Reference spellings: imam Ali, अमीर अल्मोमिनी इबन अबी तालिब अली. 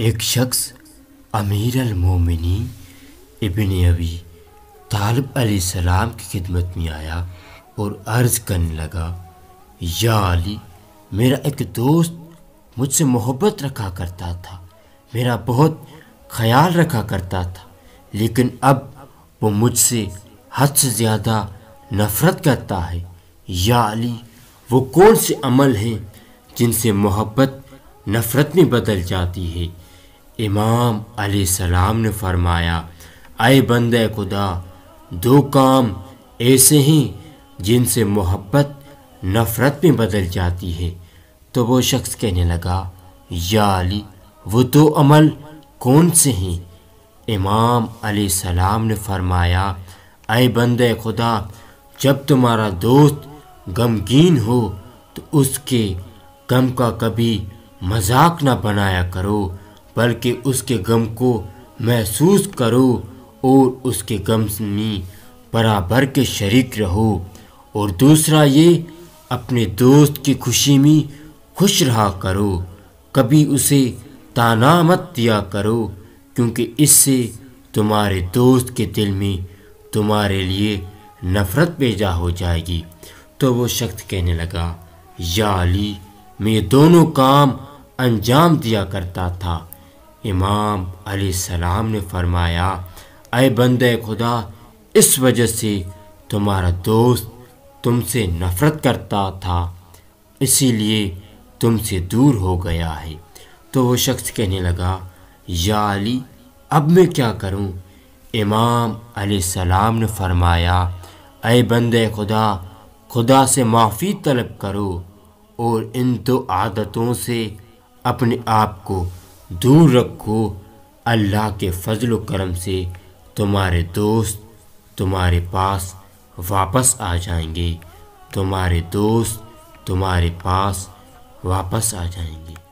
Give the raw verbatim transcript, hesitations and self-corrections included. एक शख्स अमीर अल्मोमिनी इबन अबी तालिब अली सलाम की खिदमत में आया और अर्ज़ करने लगा, या अली, मेरा एक दोस्त मुझसे मोहब्बत रखा करता था, मेरा बहुत ख्याल रखा करता था, लेकिन अब वो मुझसे हद से ज़्यादा नफ़रत करता है। या अली, वो कौन से अमल हैं जिनसे मोहब्बत नफ़रत में बदल जाती है? इमाम अलैहिस्सलाम ने फरमाया, आए बंदे खुदा, दो काम ऐसे हैं जिनसे मोहब्बत नफ़रत में बदल जाती है। तो वो शख्स कहने लगा, या अली, वो दो अमल कौन से हैं? इमाम अलैहिस्सलाम ने फरमाया, आए बंदे खुदा, जब तुम्हारा दोस्त गमगीन हो तो उसके गम का कभी मजाक ना बनाया करो, बल्कि उसके गम को महसूस करो और उसके गम में बराबर के शरीक रहो। और दूसरा ये, अपने दोस्त की खुशी में खुश रहा करो, कभी उसे ताना मत दिया करो, क्योंकि इससे तुम्हारे दोस्त के दिल में तुम्हारे लिए नफ़रत पैदा हो जाएगी। तो वो शख्स कहने लगा, या अली, मैं ये दोनों काम अंजाम दिया करता था। इमाम अलैहिस्सलाम ने फरमाया, अय बंदे खुदा, इस वजह से तुम्हारा दोस्त तुमसे नफ़रत करता था, इसीलिए तुमसे दूर हो गया है। तो वो शख्स कहने लगा, या अली, अब मैं क्या करूं? इमाम अलैहिस्सलाम ने फरमाया, अय बंदे खुदा, खुदा से माफ़ी तलब करो और इन दो आदतों से अपने आप को दूर रखो, अल्लाह के फजल करम से तुम्हारे दोस्त तुम्हारे पास वापस आ जाएंगे, तुम्हारे दोस्त तुम्हारे पास वापस आ जाएंगे।